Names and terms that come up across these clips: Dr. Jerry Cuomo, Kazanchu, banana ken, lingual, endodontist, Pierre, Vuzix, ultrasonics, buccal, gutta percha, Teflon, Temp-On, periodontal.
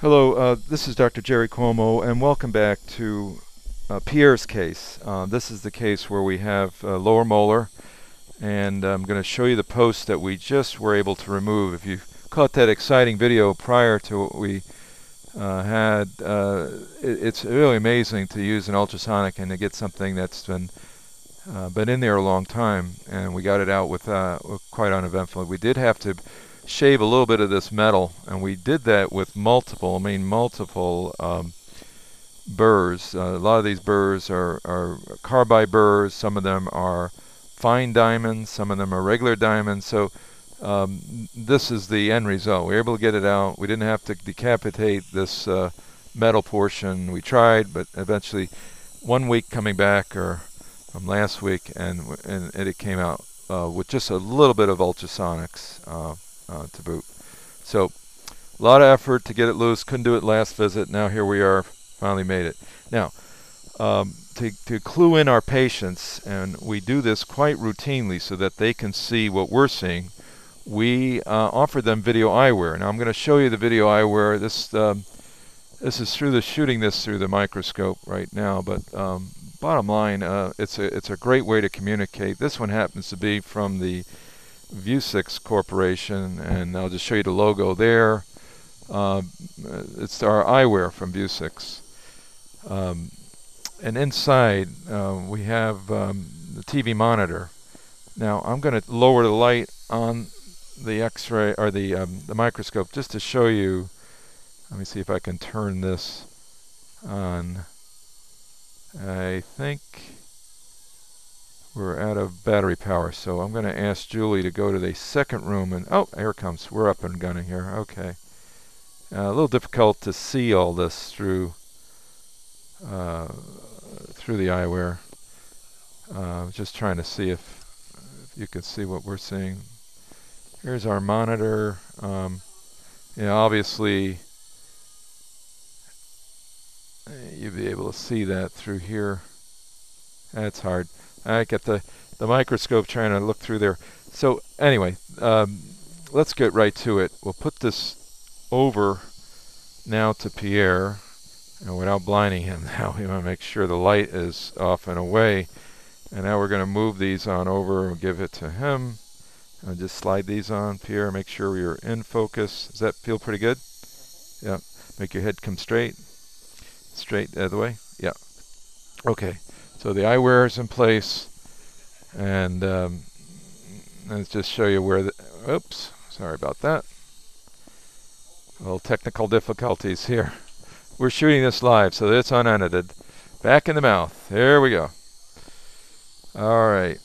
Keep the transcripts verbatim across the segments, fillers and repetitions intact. Hello, uh, this is Doctor Jerry Cuomo, and welcome back to uh, Pierre's case. Uh, this is the case where we have uh, lower molar, and I'm going to show you the post that we just were able to remove. If you caught that exciting video prior to what we uh, had, uh, it, it's really amazing to use an ultrasonic and to get something that's been uh, been in there a long time, and we got it out with uh, quite uneventfully. We did have to shave a little bit of this metal, and we did that with multiple, I mean multiple um, burrs. Uh, a lot of these burrs are, are carbide burrs, some of them are fine diamonds, some of them are regular diamonds, so um, this is the end result. We were able to get it out. We didn't have to decapitate this uh, metal portion. We tried, but eventually one week coming back or from last week, and, and it came out uh, with just a little bit of ultrasonics. Uh, Uh, to boot. So a lot of effort to get it loose. Couldn't do it last visit. Now here we are, finally made it. Now um, to, to clue in our patients, and we do this quite routinely so that they can see what we're seeing, we uh, offer them video eyewear. Now I'm going to show you the video eyewear. This um, this is through the shooting this through the microscope right now, but um, bottom line, uh, it's a it's a great way to communicate. This one happens to be from the Vuzix Corporation, and I'll just show you the logo there. Uh, it's our eyewear from Vuzix. Um, and inside uh, we have um, the T V monitor. Now I'm going to lower the light on the x-ray or the, um, the microscope just to show you. Let me see if I can turn this on. I think we're out of battery power, so I'm going to ask Julie to go to the second room. And oh, here it comes. We're up and gunning here. Okay. Uh, a little difficult to see all this through uh, through the eyewear. Uh, just trying to see if, if you can see what we're seeing. Here's our monitor. Um, you know, obviously, you'll be able to see that through here. That's hard. I got the, the microscope trying to look through there. So anyway, um, let's get right to it. We'll put this over now to Pierre, and without blinding him now, we want to make sure the light is off and away. And now we're going to move these on over and give it to him. And just slide these on, Pierre, make sure you're in focus. Does that feel pretty good? Yeah. Make your head come straight. Straight the other way. Yeah. Okay. So the eyewear is in place, and um, let's just show you where the, oops, sorry about that. A little technical difficulties here. We're shooting this live, so it's unedited. Back in the mouth, here we go. All right,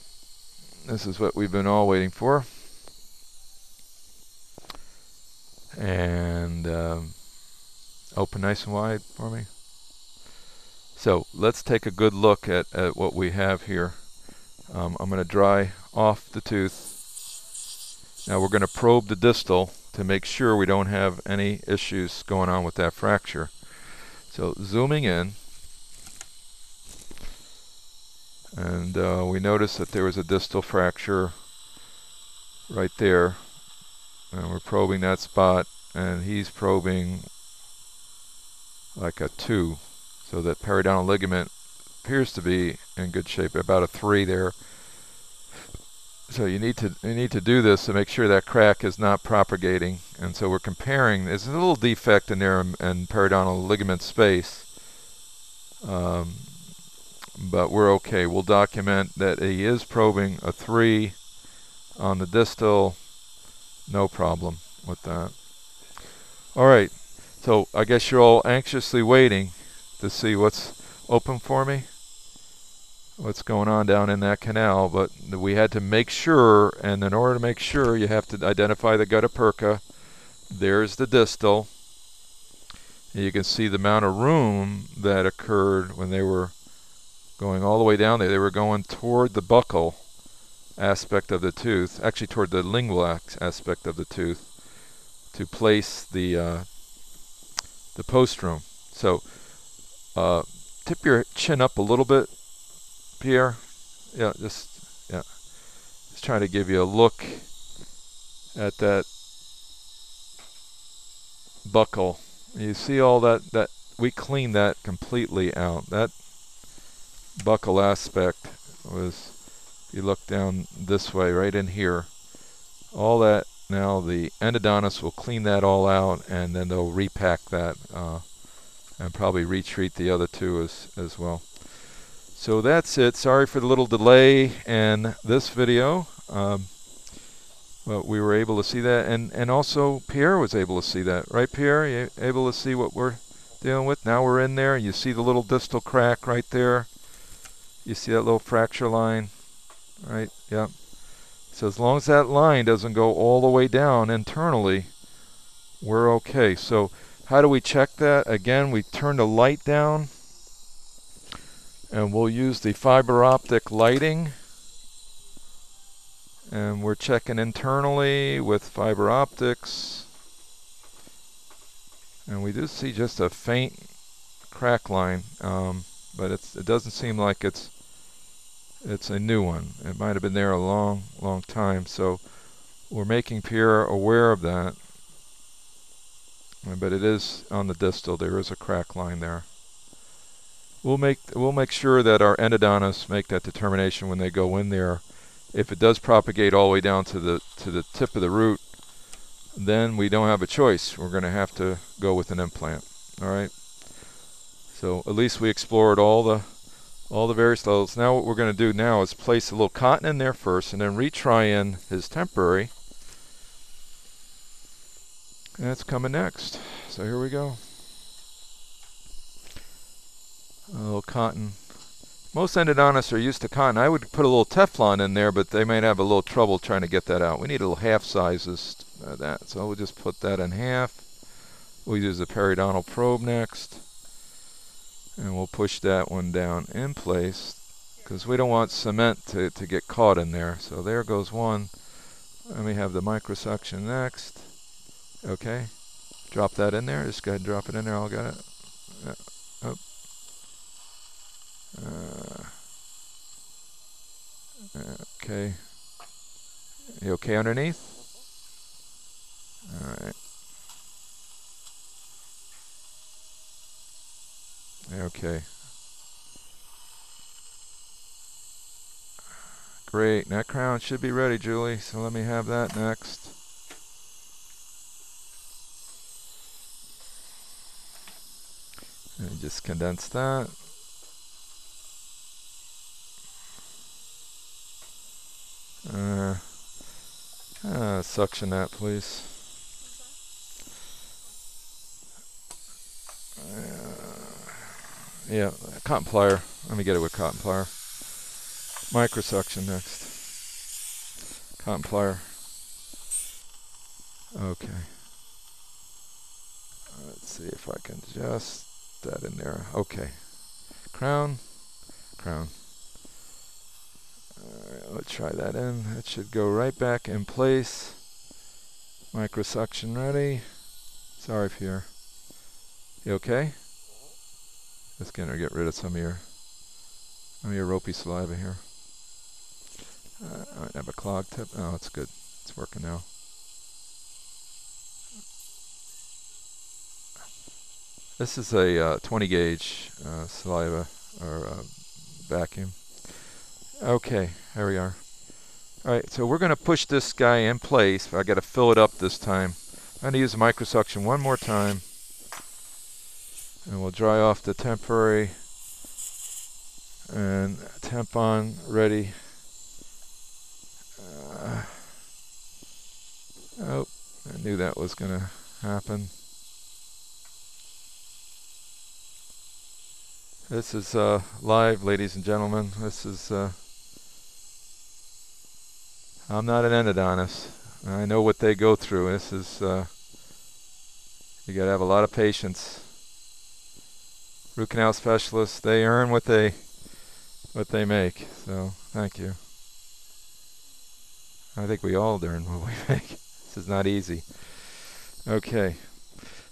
this is what we've been all waiting for. And um, open nice and wide for me. So let's take a good look at, at what we have here. Um, I'm going to dry off the tooth. Now we're going to probe the distal to make sure we don't have any issues going on with that fracture. So zooming in, and uh, we notice that there was a distal fracture right there. And we're probing that spot, and he's probing like a two. So that periodontal ligament appears to be in good shape, about a three there. So you need to you need to do this to make sure that crack is not propagating. And so we're comparing. There's a little defect in there in, in periodontal ligament space, um, but we're okay. We'll document that he is probing a three on the distal. No problem with that. All right. So I guess you're all anxiously waiting to see what's open for me, what's going on down in that canal, but we had to make sure, and in order to make sure, you have to identify the gutta percha. There's the distal. You can see the amount of room that occurred when they were going all the way down there. They were going toward the buccal aspect of the tooth, actually toward the lingual aspect of the tooth, to place the uh, the post room. So Uh, tip your chin up a little bit, Pierre. Yeah, just yeah, just trying to give you a look at that buccal You see all that, that we cleaned that completely out. That buckle aspect was, if you look down this way, right in here, all that, now the endodontist will clean that all out, and then they'll repack that uh, and probably retreat the other two as, as well. So that's it. Sorry for the little delay in this video. Um, but we were able to see that, and, and also Pierre was able to see that. Right, Pierre? You're able to see what we're dealing with? Now we're in there. You see the little distal crack right there. You see that little fracture line? Right, yep. So as long as that line doesn't go all the way down internally, we're okay. So how do we check that? Again, we turn the light down, and we'll use the fiber optic lighting. And we're checking internally with fiber optics. And we do see just a faint crack line, um, but it's, it doesn't seem like it's it's a new one. It might have been there a long, long time. So we're making Pierre aware of that. But it is on the distal. There is a crack line there. We'll make we'll make sure that our endodontists make that determination when they go in there. If it does propagate all the way down to the to the tip of the root, then we don't have a choice. We're going to have to go with an implant. All right. So at least we explored all the all the various levels. Now what we're going to do now is place a little cotton in there first, and then retry in his temporary. And that's coming next. So here we go. A little cotton. Most endodontists are used to cotton. I would put a little Teflon in there, but they might have a little trouble trying to get that out. We need a little half sizes of that. So we'll just put that in half. We'll use the periodontal probe next. And we'll push that one down in place because we don't want cement to, to get caught in there. So there goes one. And we have the microsuction next. Okay. Drop that in there. Just go ahead and drop it in there. I'll get it. Yeah. Oh. Uh, okay. You okay underneath? All right. Okay. Great. That crown should be ready, Julie. So let me have that next. And just condense that. Uh, uh, suction that, please. Uh, yeah, cotton plier. Let me get it with cotton plier. Microsuction next. Cotton plier. Okay. Let's see if I can adjust that in there. Okay. Crown. Crown. Alright, let's try that in. That should go right back in place. Microsuction ready. Sorry, Pierre. You okay? Just gonna get rid of some of your, some of your ropey saliva here. Uh, I might have a clog tip. Oh, it's good. It's working now. This is a uh, twenty gauge uh, saliva or uh, vacuum. Okay, here we are. All right, so we're going to push this guy in place. I got to fill it up this time. I'm going to use the microsuction one more time, and we'll dry off the temporary and Temp-On ready. Uh, oh, I knew that was going to happen. This is uh, live, ladies and gentlemen. This is, uh, I'm not an endodontist. I know what they go through. This is, uh, you gotta have a lot of patience. Root canal specialists, they earn what they, what they make. So, thank you. I think we all earn what we make. This is not easy. Okay.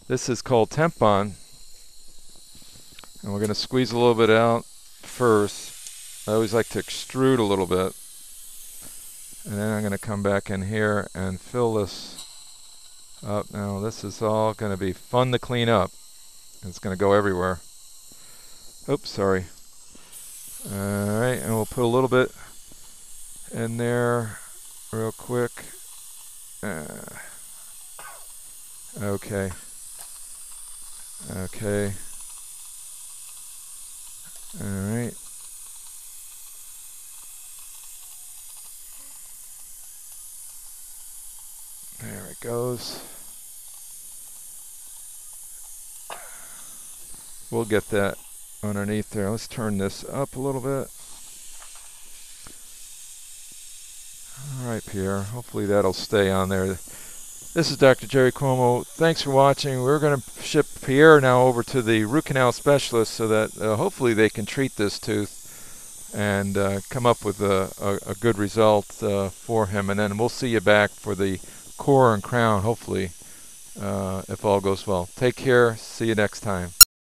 This is called Temp-On. And we're going to squeeze a little bit out first. I always like to extrude a little bit. And then I'm going to come back in here and fill this up. Now this is all going to be fun to clean up. It's going to go everywhere. Oops, sorry. Alright, and we'll put a little bit in there real quick. Uh, okay. Okay. Alright. There it goes. We'll get that underneath there. Let's turn this up a little bit. Alright, Pierre. Hopefully that'll stay on there. This is Doctor Jerry Cuomo. Thanks for watching. We're going to ship Pierre now over to the root canal specialist so that uh, hopefully they can treat this tooth and uh, come up with a, a, a good result uh, for him. And then we'll see you back for the core and crown, hopefully, uh, if all goes well. Take care. See you next time.